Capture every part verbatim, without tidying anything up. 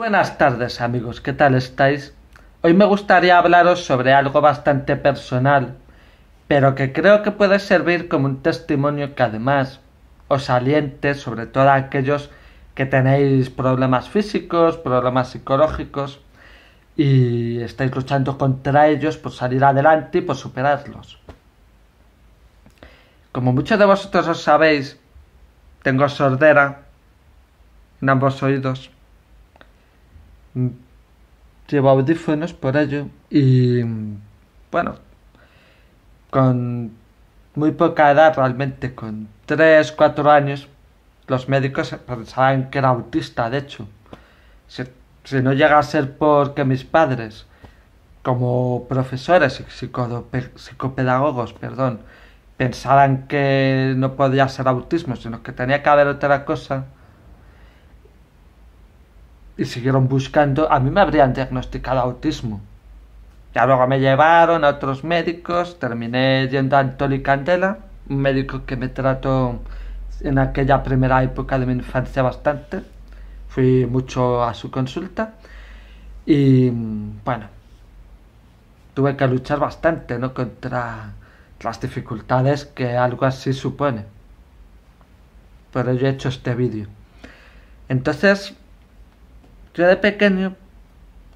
Buenas tardes amigos, ¿qué tal estáis? Hoy me gustaría hablaros sobre algo bastante personal, pero que creo que puede servir como un testimonio que además os aliente, sobre todo a aquellos que tenéis problemas físicos, problemas psicológicos y estáis luchando contra ellos por salir adelante y por superarlos. Como muchos de vosotros os sabéis, tengo sordera en ambos oídos. Llevo audífonos por ello y, bueno, con muy poca edad realmente, con tres, cuatro años, los médicos pensaban que era autista, de hecho. Si, si no llega a ser porque mis padres, como profesores y psicopedagogos, perdón, pensaban que no podía ser autismo, sino que tenía que haber otra cosa, y siguieron buscando, a mí me habrían diagnosticado autismo. Ya luego me llevaron a otros médicos, terminé yendo a Antoñi Candela, un médico que me trató en aquella primera época de mi infancia bastante. Fui mucho a su consulta y, bueno, tuve que luchar bastante, ¿no?, contra las dificultades que algo así supone. Por ello he hecho este vídeo. Entonces, yo de pequeño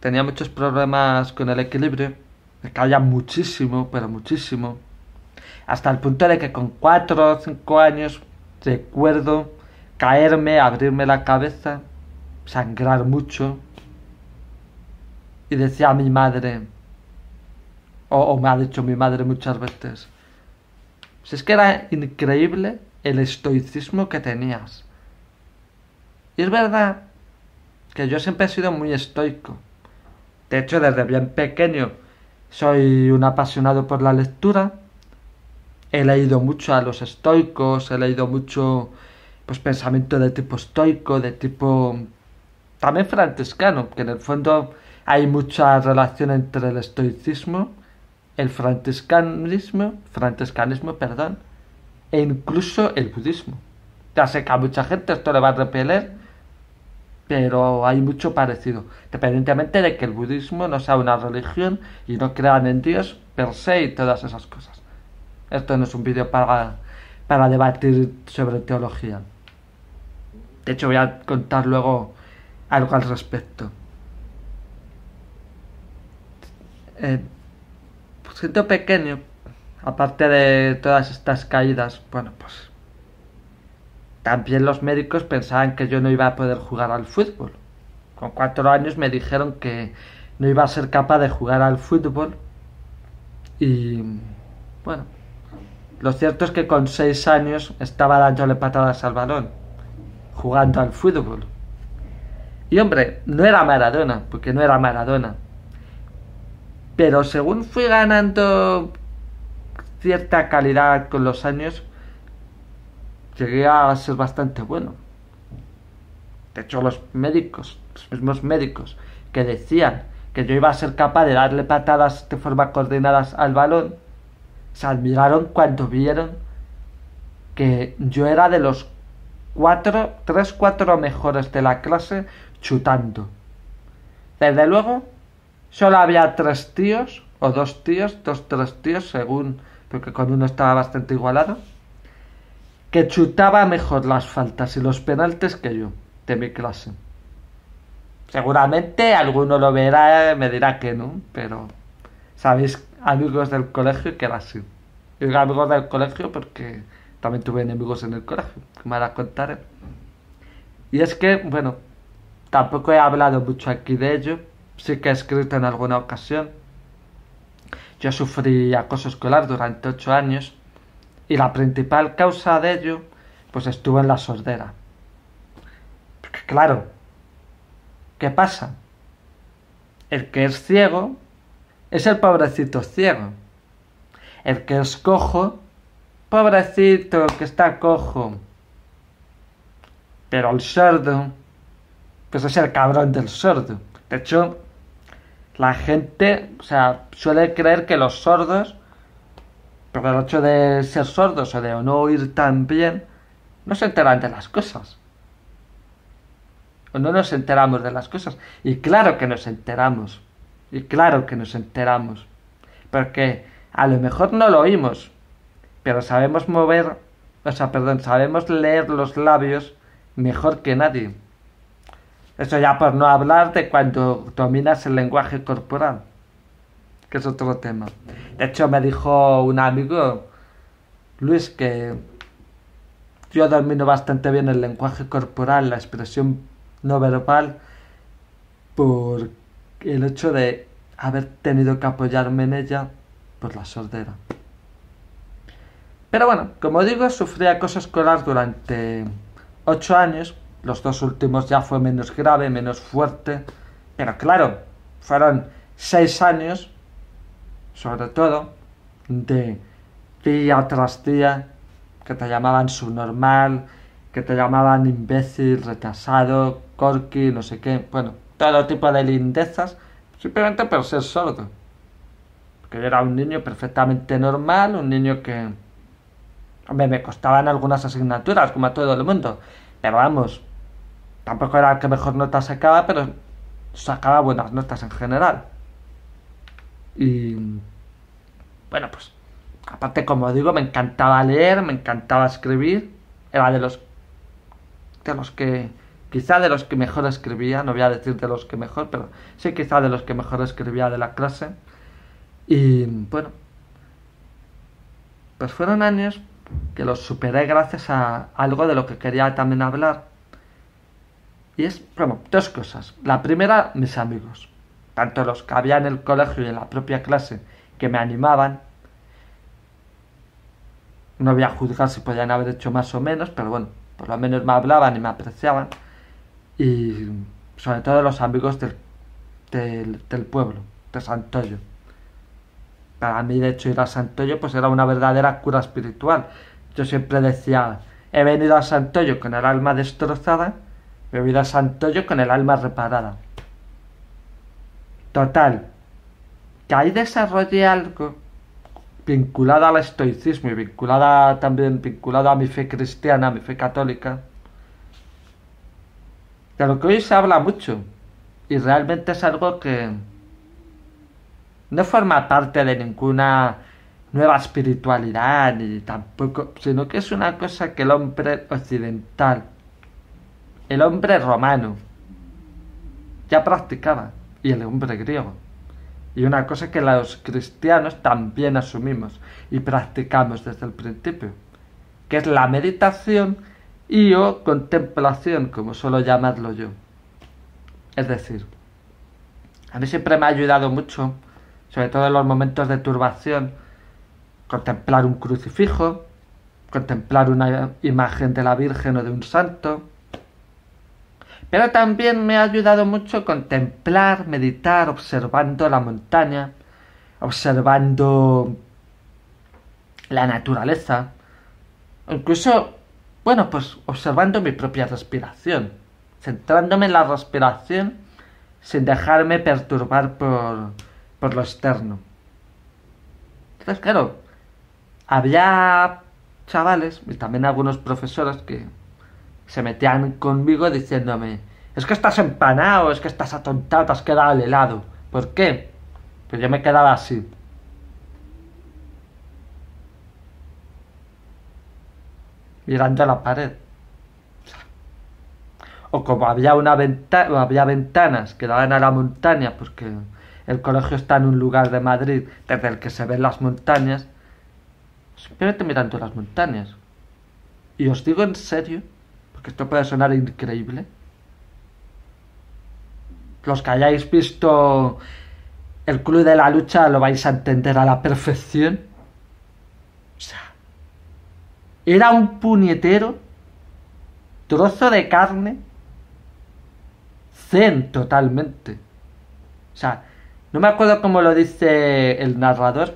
tenía muchos problemas con el equilibrio, me caía muchísimo, pero muchísimo, hasta el punto de que con cuatro o cinco años recuerdo caerme, abrirme la cabeza, sangrar mucho, y decía a mi madre, o, o me ha dicho mi madre muchas veces, si es que era increíble el estoicismo que tenías. Y es verdad que yo siempre he sido muy estoico. De hecho, desde bien pequeño soy un apasionado por la lectura. He leído mucho a los estoicos, he leído mucho pues pensamiento de tipo estoico, de tipo también franciscano, que en el fondo hay mucha relación entre el estoicismo, el franciscanismo, franciscanismo, perdón, e incluso el budismo. Ya sé que a mucha gente esto le va a repeler, pero hay mucho parecido, independientemente de que el budismo no sea una religión y no crean en Dios per se y todas esas cosas. Esto no es un vídeo para, para debatir sobre teología. De hecho, voy a contar luego algo al respecto. Eh, pues siento pequeño, aparte de todas estas caídas, bueno, pues también los médicos pensaban que yo no iba a poder jugar al fútbol. Con cuatro años me dijeron que no iba a ser capaz de jugar al fútbol. Y, bueno, lo cierto es que con seis años estaba dándole patadas al balón, jugando al fútbol. Y, hombre, no era Maradona, porque no era Maradona. Pero según fui ganando cierta calidad con los años, llegué a ser bastante bueno. De hecho, los médicos, los mismos médicos que decían que yo iba a ser capaz de darle patadas de forma coordinada al balón, se admiraron cuando vieron que yo era de los cuatro, tres, cuatro mejores de la clase chutando. Desde luego, solo había tres tíos, o dos tíos, dos, tres tíos, según, porque con uno estaba bastante igualado, que chutaba mejor las faltas y los penaltis que yo, de mi clase. Seguramente alguno lo verá, me dirá que no, pero sabéis, amigos del colegio, que era así. Yo digo amigos del colegio porque también tuve enemigos en el colegio, que me la contaré. Y es que, bueno, tampoco he hablado mucho aquí de ello, sí que he escrito en alguna ocasión. Yo sufrí acoso escolar durante ocho años, y la principal causa de ello, pues estuvo en la sordera. Porque claro, ¿qué pasa? El que es ciego es el pobrecito ciego. El que es cojo, pobrecito que está cojo. Pero el sordo, pues es el cabrón del sordo. De hecho, la gente, o sea, suele creer que los sordos, pero el hecho de ser sordos o de no oír tan bien, no se enteran de las cosas. o no nos enteramos de las cosas. Y claro que nos enteramos, y claro que nos enteramos, porque a lo mejor no lo oímos, pero sabemos mover, o sea, perdón, sabemos leer los labios mejor que nadie. Eso ya por no hablar de cuando dominas el lenguaje corporal, que es otro tema. De hecho, me dijo un amigo, Luis, que yo domino bastante bien el lenguaje corporal, la expresión no verbal, por el hecho de haber tenido que apoyarme en ella por la sordera. Pero bueno, como digo, sufrí acoso escolar durante ocho años. Los dos últimos ya fue menos grave, menos fuerte, pero claro, fueron seis años, sobre todo, de día tras día, que te llamaban subnormal, que te llamaban imbécil, retrasado, corky, no sé qué, bueno, todo tipo de lindezas, simplemente por ser sordo. Porque yo era un niño perfectamente normal, un niño que, hombre, me costaban algunas asignaturas, como a todo el mundo, pero vamos, tampoco era el que mejor nota sacaba, pero sacaba buenas notas en general. Y bueno, pues aparte, como digo, me encantaba leer, me encantaba escribir. Era de los de los que, quizá de los que mejor escribía, no voy a decir de los que mejor, pero sí quizá de los que mejor escribía de la clase. Y bueno, pues fueron años que los superé gracias a algo de lo que quería también hablar. Y es, bueno, dos cosas. La primera, mis amigos, tanto los que había en el colegio y en la propia clase, que me animaban. No voy a juzgar si podían haber hecho más o menos, pero bueno, por lo menos me hablaban y me apreciaban. Y sobre todo los amigos del, del, del pueblo, de Santoyo. Para mí, de hecho, ir a Santoyo pues era una verdadera cura espiritual. Yo siempre decía, he venido a Santoyo con el alma destrozada, he venido a Santoyo con el alma reparada. Total, que ahí desarrollé algo vinculado al estoicismo y vinculada también vinculado a mi fe cristiana, a mi fe católica, de lo que hoy se habla mucho, y realmente es algo que no forma parte de ninguna nueva espiritualidad, ni tampoco, sino que es una cosa que el hombre occidental, el hombre romano, ya practicaba, y el hombre griego. Y una cosa que los cristianos también asumimos y practicamos desde el principio, que es la meditación y o contemplación, como suelo llamarlo yo. Es decir, a mí siempre me ha ayudado mucho, sobre todo en los momentos de turbación, contemplar un crucifijo, contemplar una imagen de la Virgen o de un santo. Pero también me ha ayudado mucho contemplar, meditar, observando la montaña, observando la naturaleza, incluso, bueno, pues observando mi propia respiración, centrándome en la respiración sin dejarme perturbar por... por lo externo. Entonces, claro, había chavales y también algunos profesores que se metían conmigo diciéndome, es que estás empanado, es que estás atontado, te has quedado al helado. ¿Por qué? Pues yo me quedaba así. Mirando a la pared. O como había una ventana, había ventanas que daban a la montaña, porque el colegio está en un lugar de Madrid desde el que se ven las montañas, simplemente mirando las montañas. Y os digo en serio, porque esto puede sonar increíble, los que hayáis visto el Club de la Lucha lo vais a entender a la perfección. O sea, era un puñetero trozo de carne zen totalmente. O sea, no me acuerdo cómo lo dice el narrador,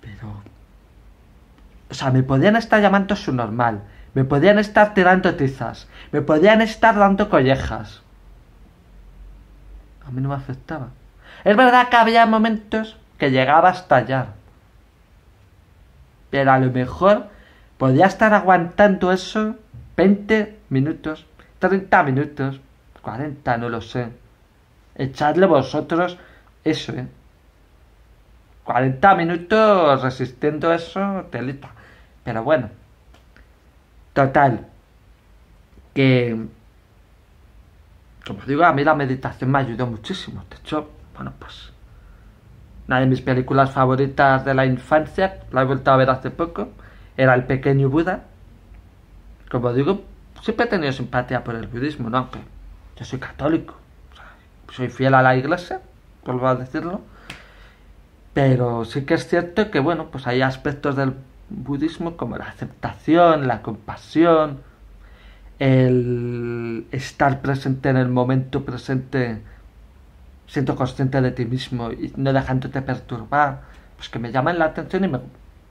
pero, o sea, me podían estar llamando subnormal, me podían estar tirando tizas, me podían estar dando collejas. A mí no me afectaba. Es verdad que había momentos que llegaba a estallar, pero a lo mejor podía estar aguantando eso veinte minutos, treinta minutos, cuarenta, no lo sé. Echadle vosotros eso, ¿eh? cuarenta minutos resistiendo eso, telita. Pero bueno. Total. Que... como os digo, a mí la meditación me ayudó muchísimo. De hecho, bueno, pues... una de mis películas favoritas de la infancia, la he vuelto a ver hace poco, era El Pequeño Buda. Como digo, siempre he tenido simpatía por el budismo, ¿no? Aunque yo soy católico, o sea, soy fiel a la iglesia, vuelvo a decirlo. Pero sí que es cierto que, bueno, pues hay aspectos del budismo como la aceptación, la compasión, el estar presente en el momento presente, siendo consciente de ti mismo y no dejándote perturbar, pues que me llaman la atención y, me,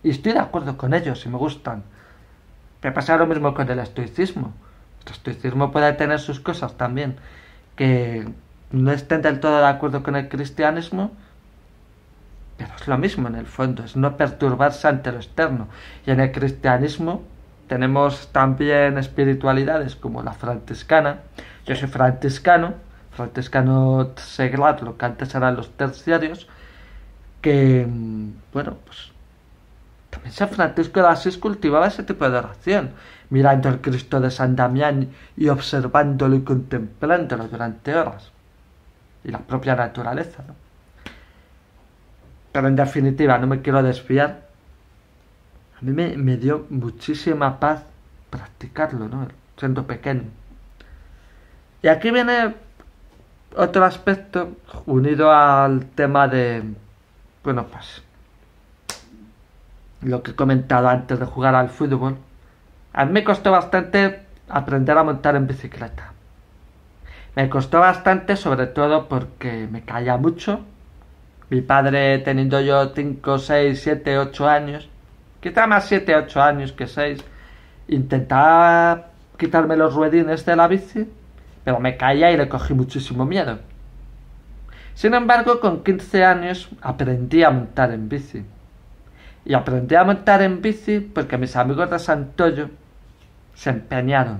y estoy de acuerdo con ellos y me gustan. Me pasa lo mismo con el estoicismo. El estoicismo puede tener sus cosas también, que no estén del todo de acuerdo con el cristianismo, pero es lo mismo en el fondo, es no perturbarse ante lo externo. Y en el cristianismo tenemos también espiritualidades como la franciscana. Yo soy franciscano, franciscano seglar, lo que antes eran los terciarios, que, bueno, pues también San Francisco de Asís cultivaba ese tipo de oración, mirando al Cristo de San Damián y observándolo y contemplándolo durante horas. Y la propia naturaleza, ¿no? Pero en definitiva, no me quiero desviar. A mí me, me dio muchísima paz practicarlo, ¿no? Siendo pequeño. Y aquí viene otro aspecto unido al tema de... bueno, pues... lo que he comentado antes de jugar al fútbol. A mí me costó bastante aprender a montar en bicicleta. Me costó bastante, sobre todo porque me caía mucho. Mi padre, teniendo yo cinco, seis, siete, ocho años, quizá más siete, ocho años que seis, intentaba quitarme los ruedines de la bici, pero me caía y le cogí muchísimo miedo. Sin embargo, con quince años aprendí a montar en bici. Y aprendí a montar en bici porque mis amigos de Santoyo se empeñaron.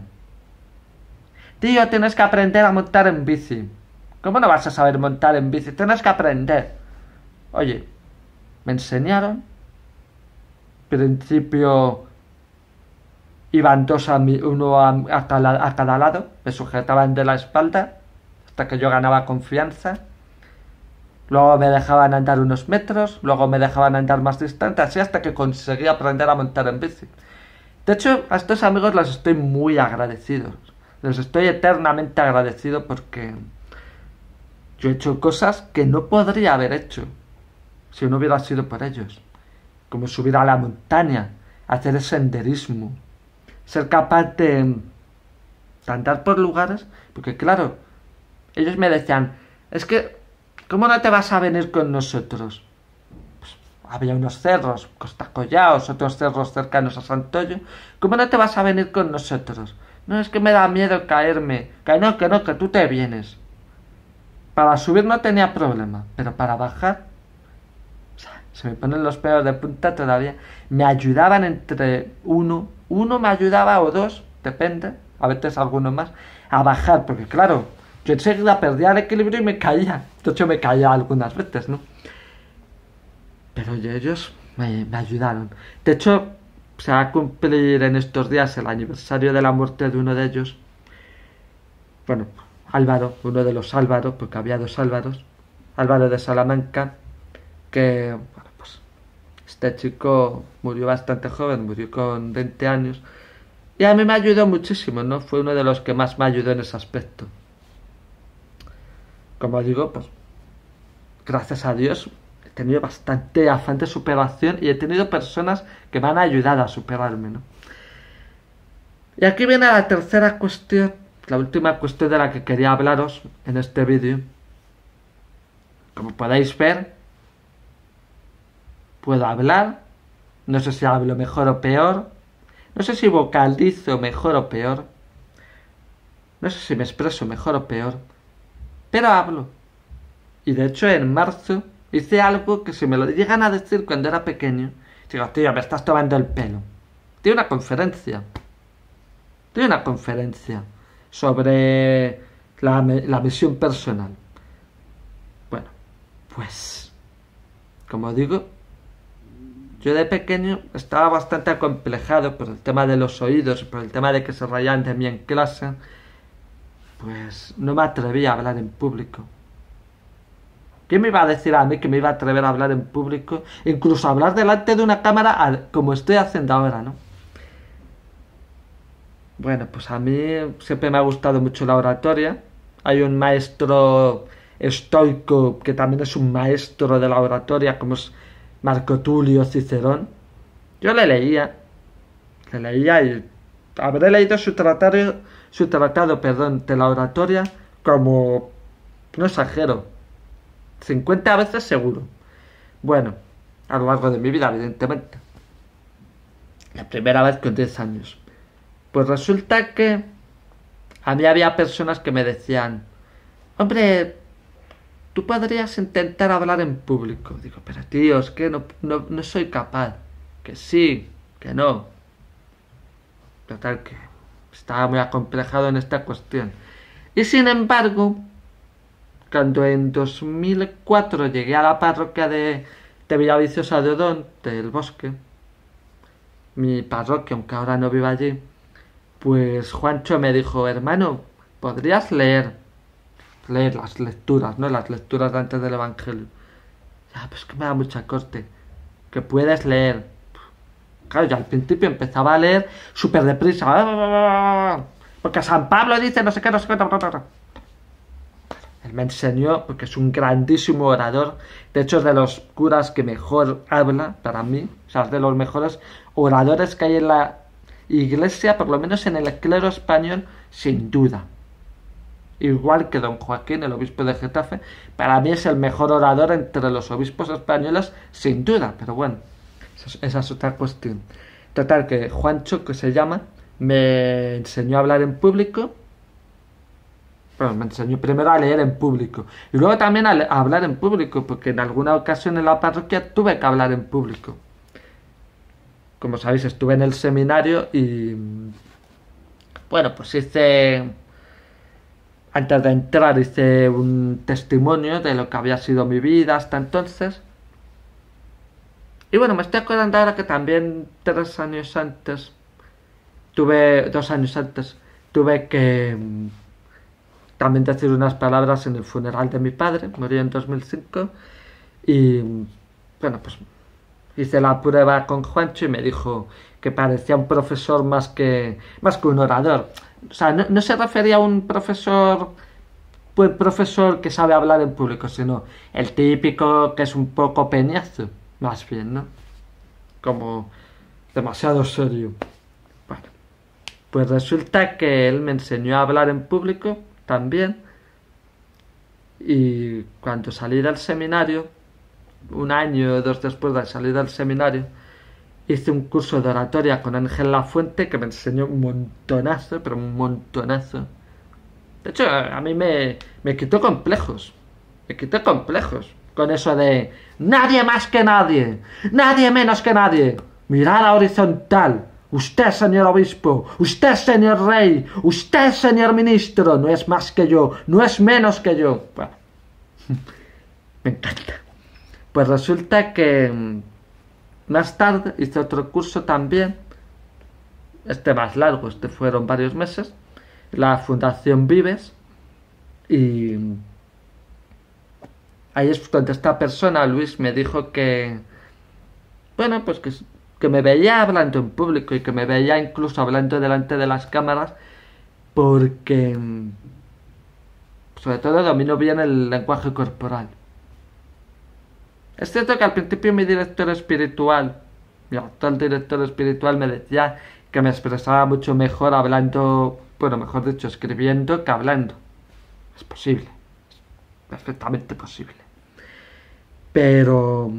Tío, tienes que aprender a montar en bici. ¿Cómo no vas a saber montar en bici? Tienes que aprender. Oye, me enseñaron. Al principio iban dos a mí, uno a, a, cada, a cada lado. Me sujetaban de la espalda hasta que yo ganaba confianza. Luego me dejaban andar unos metros, luego me dejaban andar más distante, así hasta que conseguí aprender a montar en bici. De hecho, a estos amigos les estoy muy agradecido. Les estoy eternamente agradecido porque yo he hecho cosas que no podría haber hecho si no hubiera sido por ellos. Como subir a la montaña, hacer el senderismo, ser capaz de, de andar por lugares. Porque claro, ellos me decían, es que... ¿cómo no te vas a venir con nosotros? Pues había unos cerros, Costa Collaos, otros cerros cercanos a Santoyo. ¿Cómo no te vas a venir con nosotros? No, es que me da miedo caerme. Que no, que no, que tú te vienes. Para subir no tenía problema, pero para bajar... o sea, se me ponen los pelos de punta todavía. Me ayudaban entre uno, uno me ayudaba o dos, depende, a veces alguno más, a bajar, porque claro... yo enseguida perdía el equilibrio y me caía. De hecho, me caía algunas veces, ¿no? Pero ellos me, me ayudaron. De hecho, se va a cumplir en estos días el aniversario de la muerte de uno de ellos. Bueno, Álvaro, uno de los Álvaros, porque había dos Álvaros. Álvaro de Salamanca, que, bueno, pues, este chico murió bastante joven, murió con veinte años. Y a mí me ayudó muchísimo, ¿no? Fue uno de los que más me ayudó en ese aspecto. Como digo, pues, gracias a Dios, he tenido bastante afán de superación y he tenido personas que me han ayudado a superarme, ¿no? Y aquí viene la tercera cuestión, la última cuestión de la que quería hablaros en este vídeo. Como podéis ver, puedo hablar, no sé si hablo mejor o peor, no sé si vocalizo mejor o peor, no sé si me expreso mejor o peor, pero hablo. Y de hecho en marzo hice algo que si me lo llegan a decir cuando era pequeño, digo, tío, me estás tomando el pelo. Di una conferencia. Di una conferencia. sobre la, la misión personal. Bueno, pues, como digo, yo de pequeño estaba bastante acomplejado por el tema de los oídos, por el tema de que se rayaban de mí en clase. Pues no me atrevía a hablar en público. ¿Quién me iba a decir a mí que me iba a atrever a hablar en público? Incluso hablar delante de una cámara como estoy haciendo ahora, ¿no? Bueno, pues a mí siempre me ha gustado mucho la oratoria. Hay un maestro estoico que también es un maestro de la oratoria, como es Marco Tulio Cicerón. Yo le leía, le leía y habré leído su tratado, su tratado, perdón, de la oratoria como, no exagero, cincuenta veces seguro. Bueno, a lo largo de mi vida, evidentemente. La primera vez con diez años. Pues resulta que a mí había personas que me decían: hombre, tú podrías intentar hablar en público. Digo, pero tío, es que no, no, no soy capaz. Que sí, que no. Total, que estaba muy acomplejado en esta cuestión. Y sin embargo, cuando en dos mil cuatro llegué a la parroquia de, de Villaviciosa de Odón, del Bosque, mi parroquia, aunque ahora no vivo allí, pues Juancho me dijo: hermano, ¿podrías leer? Leer las lecturas, ¿no? Las lecturas de antes del Evangelio. Ya, pues que me da mucha corte. Que puedes leer. Claro, yo al principio empezaba a leer súper deprisa. Porque San Pablo dice no sé qué, no sé qué. Él me enseñó, porque es un grandísimo orador. De hecho, es de los curas que mejor habla, para mí. O sea, es de los mejores oradores que hay en la iglesia, por lo menos en el clero español, sin duda. Igual que don Joaquín, el obispo de Getafe, para mí es el mejor orador entre los obispos españoles, sin duda. Pero bueno, esa es otra cuestión. Total, que Juancho, que se llama, me enseñó a hablar en público. Bueno, me enseñó primero a leer en público y luego también a, a hablar en público, porque en alguna ocasión en la parroquia tuve que hablar en público. Como sabéis, estuve en el seminario y, bueno, pues hice... Antes de entrar hice un testimonio de lo que había sido mi vida hasta entonces. Y bueno, me estoy acordando ahora que también tres años antes, tuve dos años antes, tuve que también decir unas palabras en el funeral de mi padre, murió en dos mil cinco. Y bueno, pues hice la prueba con Juancho y me dijo que parecía un profesor más que, más que un orador. O sea, no, no se refería a un profesor, pues profesor que sabe hablar en público, sino el típico que es un poco peñazo, más bien, ¿no? Como demasiado serio. Bueno, pues resulta que él me enseñó a hablar en público también. Y cuando salí del seminario, un año o dos después de salir del seminario, hice un curso de oratoria con Ángel Lafuente, que me enseñó un montonazo, pero un montonazo. De hecho, a mí me, me quitó complejos. Me quitó complejos. Con eso de nadie más que nadie, nadie menos que nadie. Mirada horizontal. Usted, señor obispo, usted, señor rey, usted, señor ministro, no es más que yo, no es menos que yo. Bueno, me encanta. Pues resulta que... más tarde hice otro curso también, este más largo, este fueron varios meses, la Fundación Vives, y ahí es cuando esta persona, Luis, me dijo que, bueno, pues que, que me veía hablando en público y que me veía incluso hablando delante de las cámaras, porque sobre todo domino bien el lenguaje corporal. Es cierto que al principio mi director espiritual, mi actual director espiritual, me decía que me expresaba mucho mejor hablando, bueno, mejor dicho, escribiendo que hablando. Es posible, es perfectamente posible. Pero,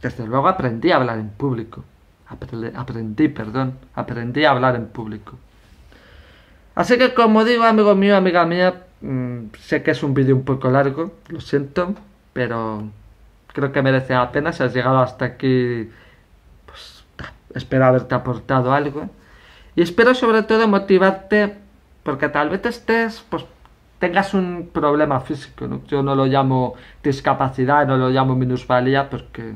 desde luego aprendí a hablar en público. Apre- aprendí, perdón, aprendí a hablar en público. Así que, como digo, amigo mío, amiga mía, mmm, sé que es un vídeo un poco largo, lo siento, pero... creo que merece la pena. Si has llegado hasta aquí, pues espero haberte aportado algo. Y espero sobre todo motivarte porque tal vez estés, pues tengas un problema físico, ¿no? Yo no lo llamo discapacidad, no lo llamo minusvalía, porque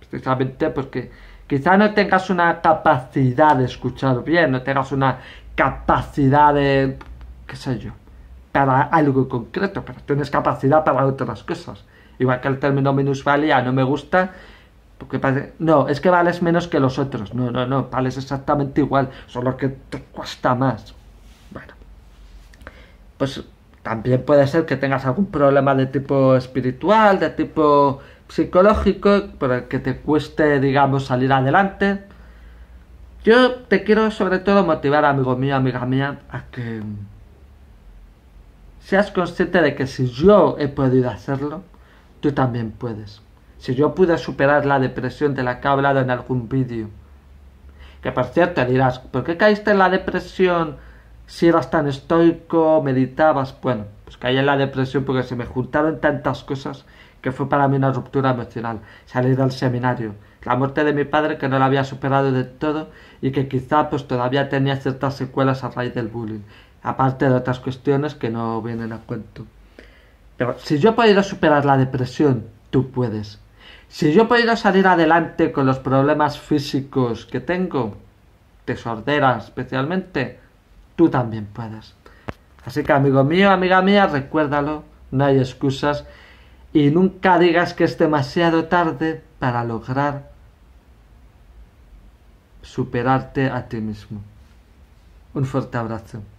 precisamente porque quizá no tengas una capacidad de escuchar bien, no tengas una capacidad de, qué sé yo, para algo concreto, pero tienes capacidad para otras cosas. Igual que el término minusvalía no me gusta, porque parece, no, es que vales menos que los otros. No, no, no, vales exactamente igual, solo que te cuesta más. Bueno, pues también puede ser que tengas algún problema de tipo espiritual, de tipo psicológico, por el que te cueste, digamos, salir adelante. Yo te quiero sobre todo motivar, amigo mío, amiga mía, a que seas consciente de que si yo he podido hacerlo, tú también puedes. Si yo pude superar la depresión de la que he hablado en algún vídeo, que por cierto dirás, ¿por qué caíste en la depresión si eras tan estoico, meditabas? Bueno, pues caí en la depresión porque se me juntaron tantas cosas que fue para mí una ruptura emocional. Salí del seminario, la muerte de mi padre, que no la había superado del todo y que quizá pues todavía tenía ciertas secuelas a raíz del bullying, aparte de otras cuestiones que no vienen a cuento. Pero si yo he podido superar la depresión, tú puedes. Si yo he podido salir adelante con los problemas físicos que tengo, de sordera especialmente, tú también puedes. Así que, amigo mío, amiga mía, recuérdalo, no hay excusas. Y nunca digas que es demasiado tarde para lograr superarte a ti mismo. Un fuerte abrazo.